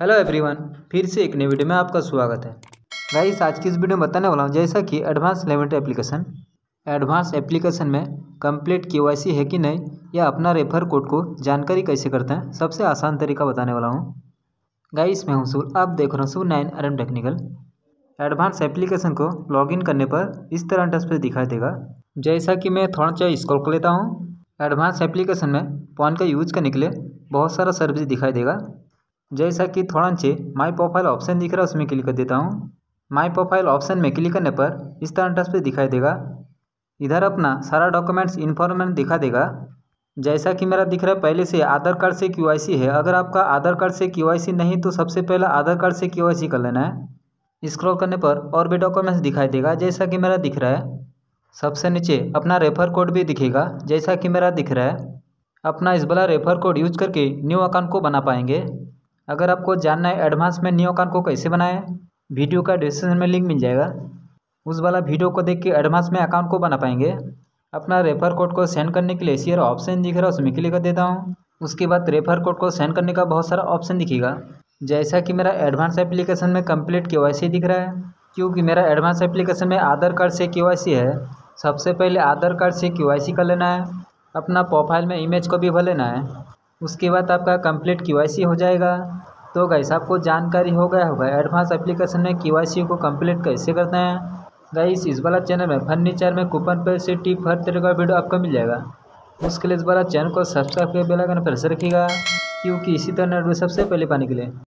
Hello everyone, फिर से एक नई वीडियो में आपका स्वागत है। गाइस, आज की इस वीडियो में बताने वाला हूँ जैसा कि एडवांस लैमिनेट एप्लीकेशन में कंप्लीट केवाईसी है कि नहीं या अपना रेफर कोड को जानकारी कैसे करते हैं, सबसे आसान तरीका बताने वाला हूँ। गाइस, मैं हसूल, आप देख रहे हो हसूल9rm टेक्निकल। एडवांस एप्लीकेशन को लॉगिन करने पर इस तरह इंटरफेस दिखाई देगा। जैसा कि मैं थोड़ा सा स्क्रॉल कर लेता हूँ, एडवांस एप्लीकेशन में फोन का यूज करने के लिए बहुत सारा सर्विस दिखाई देगा। जैसा कि थोड़ा नीचे माय प्रोफाइल ऑप्शन दिख रहा है, उसमें क्लिक कर देता हूँ। माय प्रोफाइल ऑप्शन में क्लिक करने पर इस तरह इंटरफेस दिखाई देगा। इधर अपना सारा डॉक्यूमेंट्स इन्फॉर्मेशन दिखा देगा। जैसा कि मेरा दिख रहा है, पहले से आधार कार्ड से केवाईसी है। अगर आपका आधार कार्ड से केवाईसी नहीं तो सबसे पहला आधार कार्ड से केवाईसी कर लेना है। स्क्रॉल करने पर और भी डॉक्यूमेंट्स दिखाई देगा। जैसा कि मेरा दिख रहा है, सबसे नीचे अपना रेफर कोड भी दिखेगा। जैसा कि मेरा दिख रहा है, अपना इस वाला रेफर कोड यूज करके न्यू अकाउंट को बना पाएंगे। अगर आपको जानना है एडवांस में न्यू अकाउंट को कैसे बनाएं, वीडियो का डिस्क्रिप्शन में लिंक मिल जाएगा। उस वाला वीडियो को देख के एडवांस में अकाउंट को बना पाएंगे। अपना रेफर कोड को सेंड करने के लिए शेयर ऑप्शन दिख रहा है, उसमें क्लिक कर देता हूँ। उसके बाद रेफर कोड को सेंड करने का बहुत सारा ऑप्शन दिखेगा। जैसा कि मेरा एडवांस एप्लीकेशन में कंप्लीट केवाईसी दिख रहा है, क्योंकि मेरा एडवांस एप्लीकेशन में आधार कार्ड से केवाईसी है। सबसे पहले आधार कार्ड से केवाईसी कर लेना है। अपना प्रोफाइल में इमेज को भी भर लेना है। उसके बाद आपका कंप्लीट केवाईसी हो जाएगा। तो गाइस, आपको जानकारी हो गया होगा एडवांस एप्लीकेशन में केवाईसी को कंप्लीट कैसे करते हैं। गाइस, इस वाला चैनल में फर्नीचर में कूपन पेड से टिप हर तरह का वीडियो आपको मिल जाएगा। उसके लिए इस वाला चैनल को सब्सक्राइब कर बेल आइकन प्रेस रखिएगा, क्योंकि इसी तरह सबसे पहले पाने के लिए।